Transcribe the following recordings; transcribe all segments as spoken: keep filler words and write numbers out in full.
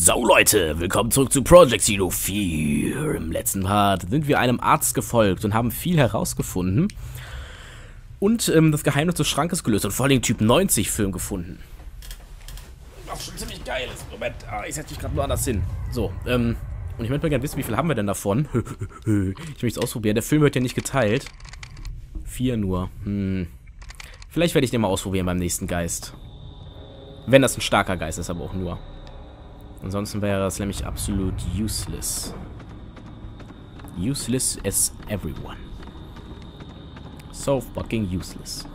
So Leute, willkommen zurück zu Project Zero vier. Im letzten Part sind wir einem Arzt gefolgt und haben viel herausgefunden und ähm, das Geheimnis des Schrankes gelöst und vor allem den Typ neunzig Film gefunden. Was schon ziemlich geil ist. Moment, ah, ich setze mich gerade nur anders hin. So, ähm, und ich möchte mal gerne wissen, wie viel haben wir denn davon? Ich möchte es ausprobieren. Der Film wird ja nicht geteilt. Vier nur. Hm. Vielleicht werde ich den mal ausprobieren beim nächsten Geist. Wenn das ein starker Geist ist, aber auch nur. Ansonsten wäre das nämlich absolut useless. Useless as everyone. So fucking useless.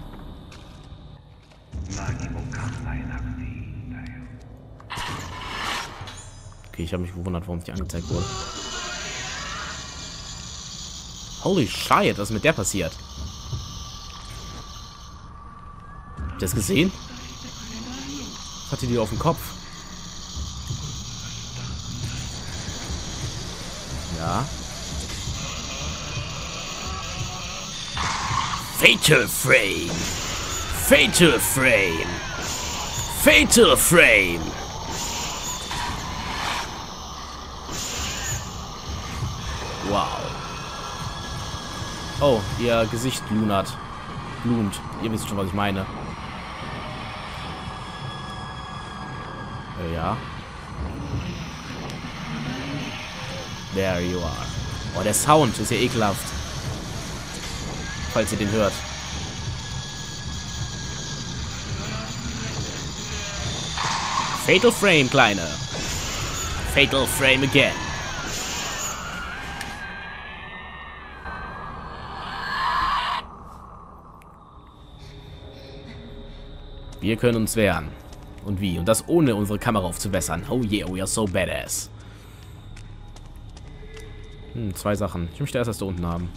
Okay, ich habe mich gewundert, warum es nicht angezeigt wurde. Holy shit, was ist mit der passiert? Habt ihr das gesehen? Was hatte die auf dem Kopf? Ja. Fatal Frame! Fatal Frame! Fatal Frame! Wow. Oh, ihr Gesicht lunert. Blumt. Ihr wisst schon, was ich meine. Ja. There you are. Oh, der Sound ist ja ekelhaft. Falls ihr den hört. Fatal Frame, Kleine. Fatal Frame again. Wir können uns wehren. Und wie? Und das ohne unsere Kamera aufzubessern. Oh yeah, we are so badass. Hm, zwei Sachen. Ich möchte erst das da unten haben.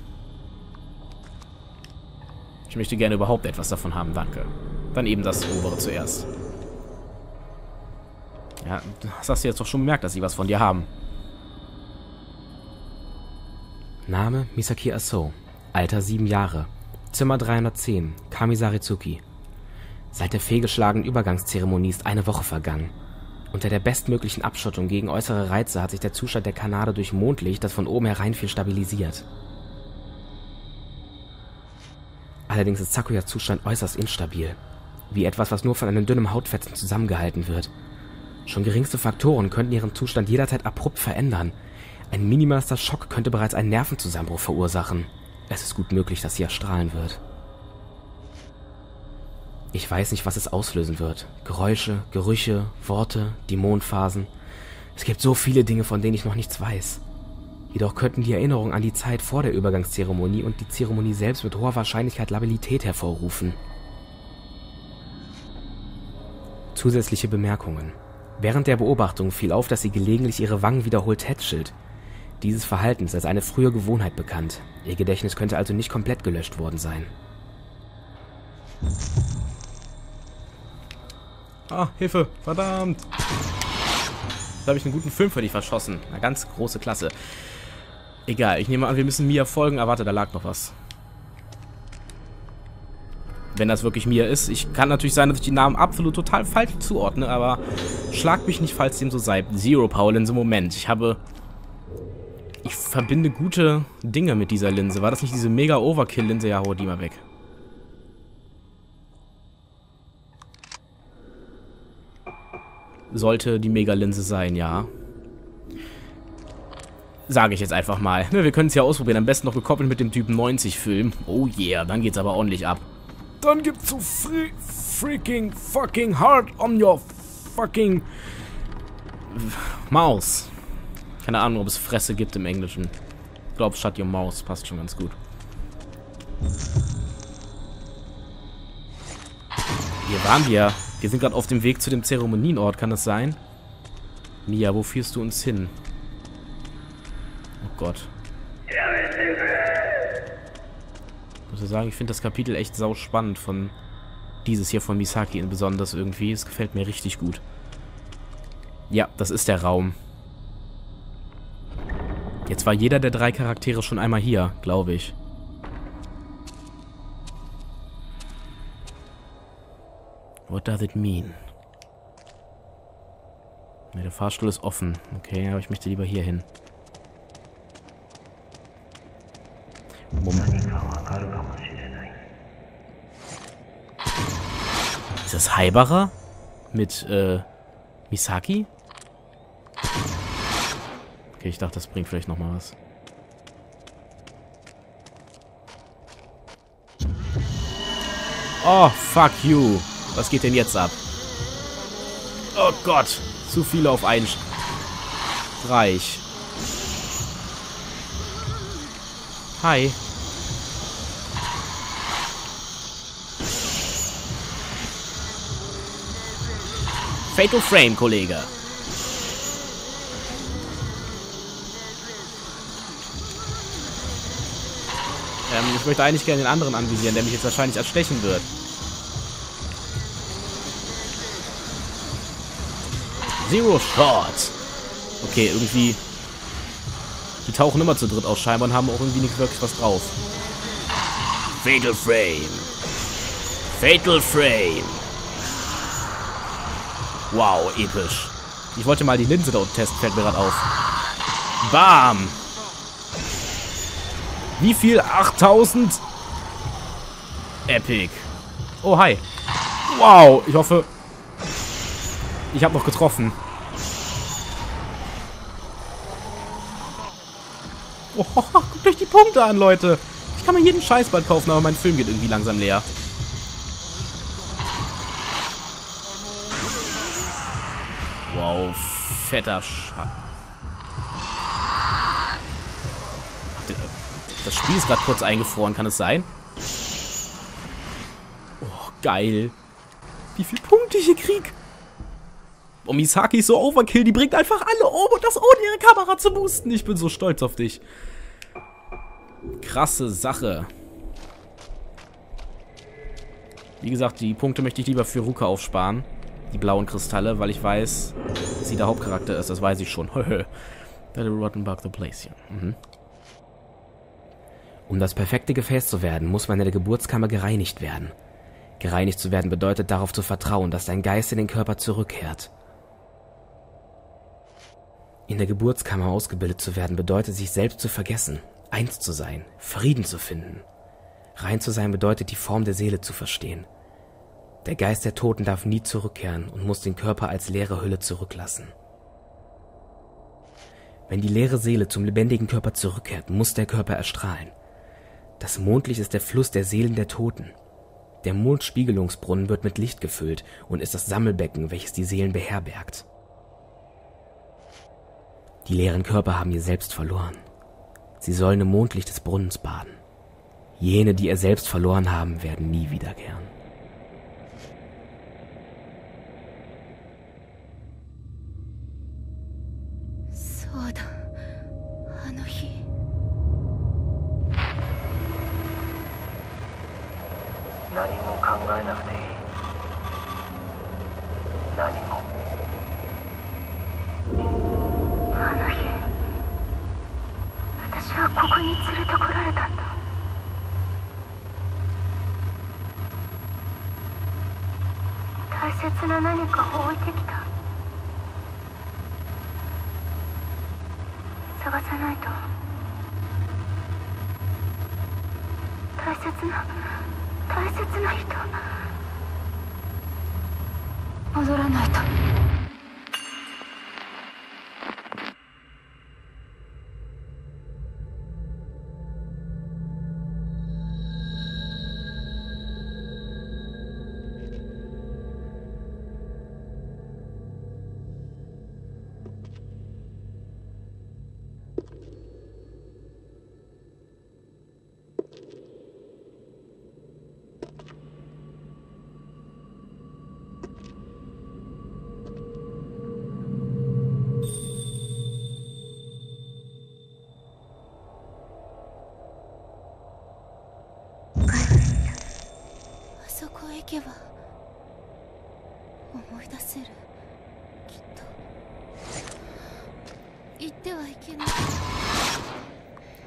Ich möchte gerne überhaupt etwas davon haben, danke. Dann eben das obere zuerst. Ja, das hast du jetzt doch schon bemerkt, dass sie was von dir haben. Name Misaki Asou. Alter sieben Jahre. Zimmer dreihundertzehn. Kamisarizuki. Seit der fehlgeschlagenen Übergangszeremonie ist eine Woche vergangen. Unter der bestmöglichen Abschottung gegen äußere Reize hat sich der Zustand der Kanade durch Mondlicht, das von oben hereinfiel, stabilisiert. Allerdings ist Sakuyas Zustand äußerst instabil. Wie etwas, was nur von einem dünnen Hautfetzen zusammengehalten wird. Schon geringste Faktoren könnten ihren Zustand jederzeit abrupt verändern. Ein minimalster Schock könnte bereits einen Nervenzusammenbruch verursachen. Es ist gut möglich, dass sie erstrahlen wird. Ich weiß nicht, was es auslösen wird. Geräusche, Gerüche, Worte, die Mondphasen. Es gibt so viele Dinge, von denen ich noch nichts weiß. Jedoch könnten die Erinnerungen an die Zeit vor der Übergangszeremonie und die Zeremonie selbst mit hoher Wahrscheinlichkeit Labilität hervorrufen. Zusätzliche Bemerkungen. Während der Beobachtung fiel auf, dass sie gelegentlich ihre Wangen wiederholt tätschelt. Dieses Verhalten ist als eine frühe Gewohnheit bekannt. Ihr Gedächtnis könnte also nicht komplett gelöscht worden sein. Ah, Hilfe, verdammt. Da habe ich einen guten Film für dich verschossen. Eine ganz große Klasse. Egal, ich nehme an, wir müssen Mia folgen. Ah, warte, da lag noch was. Wenn das wirklich Mia ist. Ich kann natürlich sein, dass ich die Namen absolut total falsch zuordne, aber schlag mich nicht, falls dem so sei. Zero-Power-Linse, Moment. Ich habe... Ich verbinde gute Dinge mit dieser Linse. War das nicht diese Mega-Overkill-Linse? Ja, hau die mal weg. Sollte die Megalinse sein, ja. Sage ich jetzt einfach mal. Wir können es ja ausprobieren. Am besten noch gekoppelt mit dem Typ neunzig Film. Oh yeah, dann geht's aber ordentlich ab. Dann gibt's so free, freaking fucking hard on your fucking Maus. Keine Ahnung, ob es Fresse gibt im Englischen. Ich glaube, shut your mouse passt schon ganz gut. Hier waren wir. Wir sind gerade auf dem Weg zu dem Zeremonienort, kann das sein? Mia, wo führst du uns hin? Oh Gott. Ich muss ja sagen, ich finde das Kapitel echt sau spannend von dieses hier von Misaki in besonders irgendwie. Es gefällt mir richtig gut. Ja, das ist der Raum. Jetzt war jeder der drei Charaktere schon einmal hier, glaube ich. What does it mean? Ne, der Fahrstuhl ist offen. Okay, aber ich möchte lieber hier hin. Ist das Haibara? Mit, äh, Misaki? Okay, ich dachte, das bringt vielleicht nochmal was. Oh, fuck you. Was geht denn jetzt ab? Oh Gott. Zu viele auf einen Streich. Hi. Fatal Frame, Kollege. Ähm, ich möchte eigentlich gerne den anderen anvisieren, der mich jetzt wahrscheinlich erstechen wird. Zero Shot. Okay, irgendwie... Die tauchen immer zu dritt auf scheinbar und haben auch irgendwie nicht wirklich was drauf. Fatal Frame. Fatal Frame. Wow, episch. Ich wollte mal die Linse da unten testen, fällt mir gerade auf. Bam! Wie viel? achttausend? Epic. Oh, hi. Wow, ich hoffe... Ich habe noch getroffen. Oh, guckt euch die Punkte an, Leute. Ich kann mir jeden Scheißbad kaufen, aber mein Film geht irgendwie langsam leer. Wow, fetter Schatten. Das Spiel ist gerade kurz eingefroren, kann es sein? Oh, geil. Wie viele Punkte ich hier krieg. Oh, Misaki ist so Overkill, die bringt einfach alle um und das ohne ihre Kamera zu boosten. Ich bin so stolz auf dich. Krasse Sache. Wie gesagt, die Punkte möchte ich lieber für Ruka aufsparen. Die blauen Kristalle, weil ich weiß, dass sie der Hauptcharakter ist. Das weiß ich schon. That'll rotten back the place. Mhm. Um das perfekte Gefäß zu werden, muss man in der Geburtskammer gereinigt werden. Gereinigt zu werden bedeutet, darauf zu vertrauen, dass dein Geist in den Körper zurückkehrt. In der Geburtskammer ausgebildet zu werden bedeutet, sich selbst zu vergessen, eins zu sein, Frieden zu finden. Rein zu sein bedeutet, die Form der Seele zu verstehen. Der Geist der Toten darf nie zurückkehren und muss den Körper als leere Hülle zurücklassen. Wenn die leere Seele zum lebendigen Körper zurückkehrt, muss der Körper erstrahlen. Das Mondlicht ist der Fluss der Seelen der Toten. Der Mondspiegelungsbrunnen wird mit Licht gefüllt und ist das Sammelbecken, welches die Seelen beherbergt. Die leeren Körper haben ihr Selbst verloren. Sie sollen im Mondlicht des Brunnens baden. Jene, die ihr Selbst verloren haben, werden nie wiederkehren.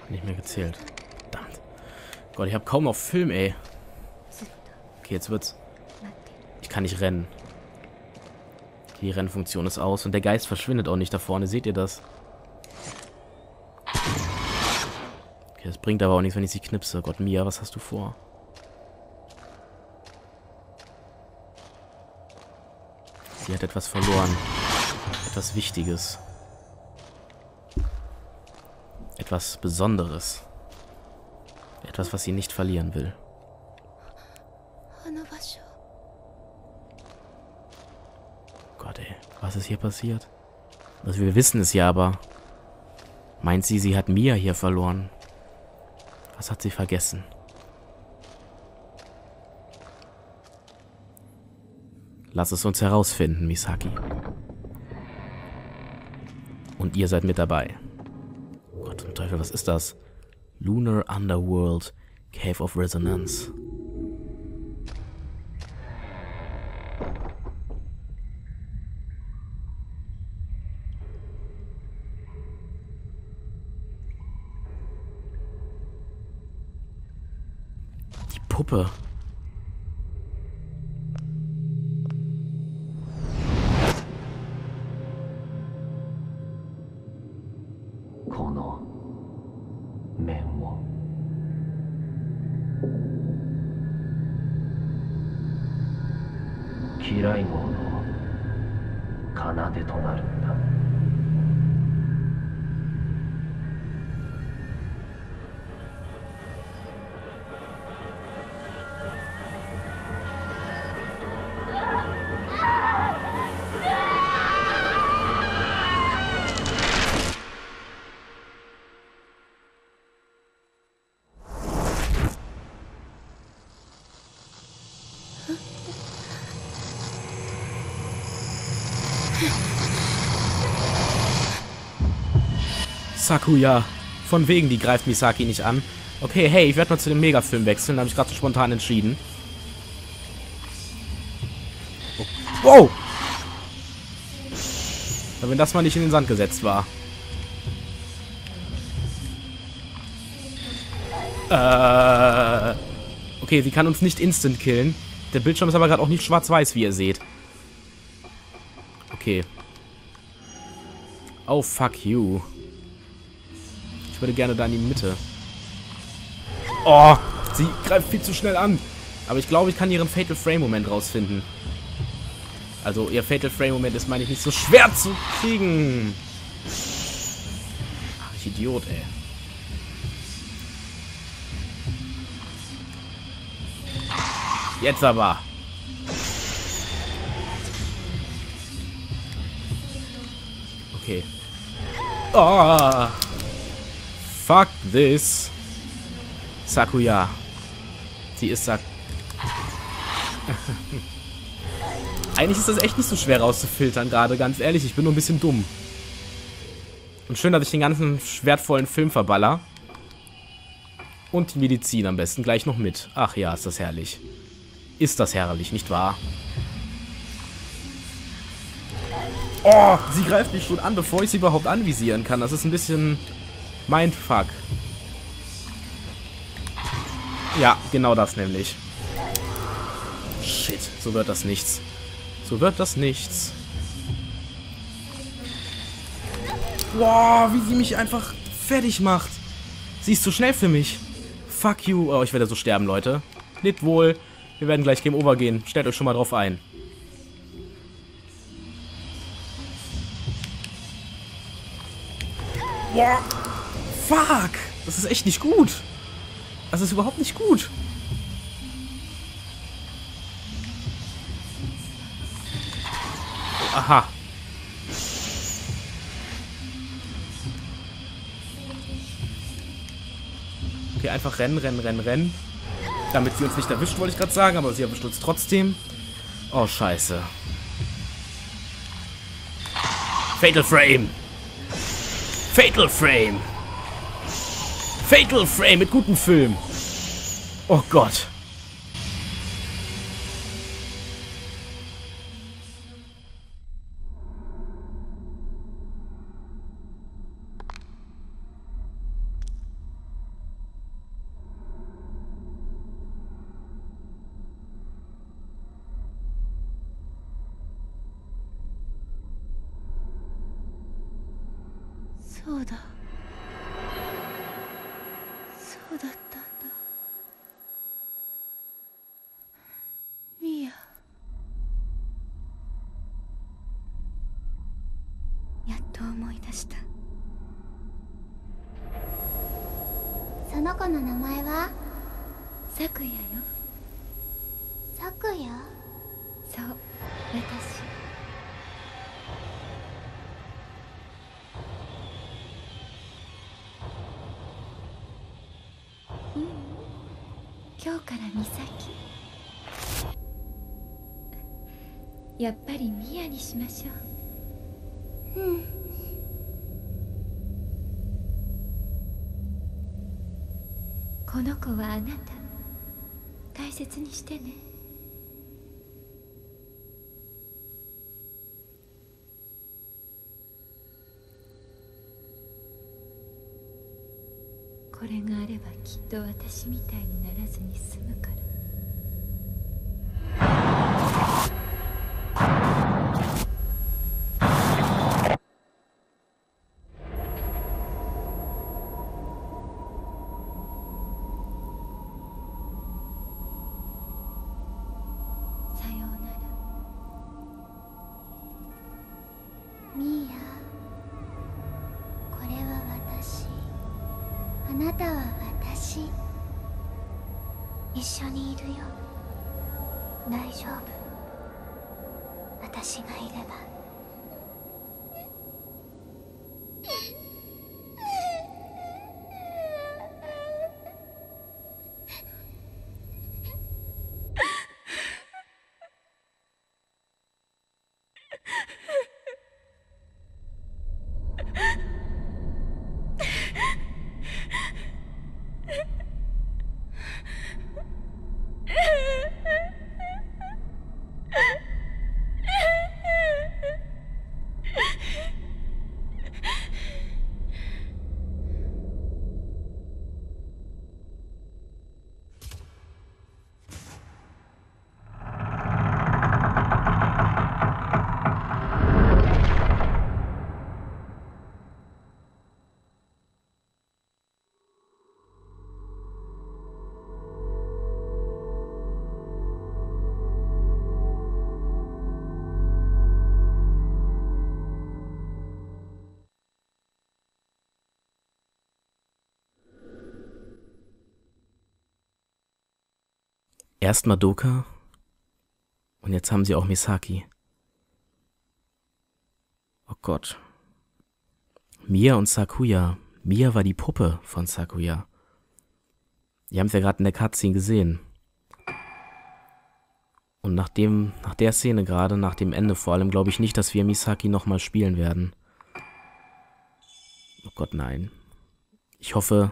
Nicht mehr gezählt. Verdammt. Gott, ich habe kaum noch Film, ey. Okay, jetzt wird's. Ich kann nicht rennen. Die Rennfunktion ist aus und der Geist verschwindet auch nicht da vorne. Seht ihr das? Okay, das bringt aber auch nichts, wenn ich sie knipse. Gott, Mia, was hast du vor? Sie hat etwas verloren. Etwas Wichtiges. Etwas Besonderes. Etwas, was sie nicht verlieren will. Gott, ey. Was ist hier passiert? Also wir wissen es ja, aber... Meint sie, sie hat Mia hier verloren? Was hat sie vergessen? Lass es uns herausfinden, Misaki. Und ihr seid mit dabei. Gott zum Teufel, was ist das? Lunar Underworld, Cave of Resonance. Die Puppe. Sakuya. Von wegen, die greift Misaki nicht an. Okay, hey, ich werde mal zu dem Megafilm wechseln. Da habe ich gerade so spontan entschieden. Oh. Wow! Aber wenn das mal nicht in den Sand gesetzt war. Äh. Okay, sie kann uns nicht instant killen. Der Bildschirm ist aber gerade auch nicht schwarz-weiß, wie ihr seht. Okay. Oh, fuck you. Ich würde gerne da in die Mitte. Oh, sie greift viel zu schnell an. Aber ich glaube, ich kann ihren Fatal Frame Moment rausfinden. Also, ihr Fatal Frame Moment ist, meine ich, nicht so schwer zu kriegen. Ach, ich Idiot, ey. Jetzt aber. Okay. Oh. Fuck this. Sakuya. Sie ist Sak... Eigentlich ist das echt nicht so schwer rauszufiltern gerade, ganz ehrlich. Ich bin nur ein bisschen dumm. Und schön, dass ich den ganzen wertvollen Film verballer. Und die Medizin am besten gleich noch mit. Ach ja, ist das herrlich. Ist das herrlich, nicht wahr? Oh, sie greift mich schon an, bevor ich sie überhaupt anvisieren kann. Das ist ein bisschen... Mindfuck. Ja, genau das nämlich. Shit, so wird das nichts. So wird das nichts. Wow, wie sie mich einfach fertig macht. Sie ist zu schnell für mich. Fuck you. Oh, ich werde so sterben, Leute. Lebt wohl. Wir werden gleich Game Over gehen. Stellt euch schon mal drauf ein. Wow. Fuck! Das ist echt nicht gut. Das ist überhaupt nicht gut. Aha. Okay, einfach rennen, rennen, rennen, rennen. Damit sie uns nicht erwischt, wollte ich gerade sagen, aber sie erwischt uns trotzdem. Oh, scheiße. Fatal Frame! Fatal Frame! Fatal Frame mit gutem Film. Oh Gott. そうだ。そうだったんだ。ミヤ。やっと思い出した。その子の名前は咲夜よ。咲夜？そう、私。 今日からミサキ。やっぱりミヤにしましょう。うん。この子はあなた、大切にしてね。これがあればきっと私みたいにならずに済むから。 Erst Madoka und jetzt haben sie auch Misaki. Oh Gott. Mia und Sakuya. Mia war die Puppe von Sakuya. Die haben wir ja gerade in der Cutscene gesehen. Und nach, dem, nach der Szene gerade, nach dem Ende vor allem, glaube ich nicht, dass wir Misaki nochmal spielen werden. Oh Gott, nein. Ich hoffe,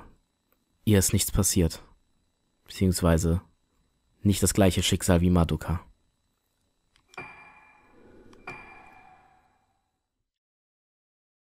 ihr ist nichts passiert. Beziehungsweise... nicht das gleiche Schicksal wie Madoka.